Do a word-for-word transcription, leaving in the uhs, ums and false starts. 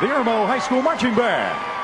the Irmo High School Marching Band.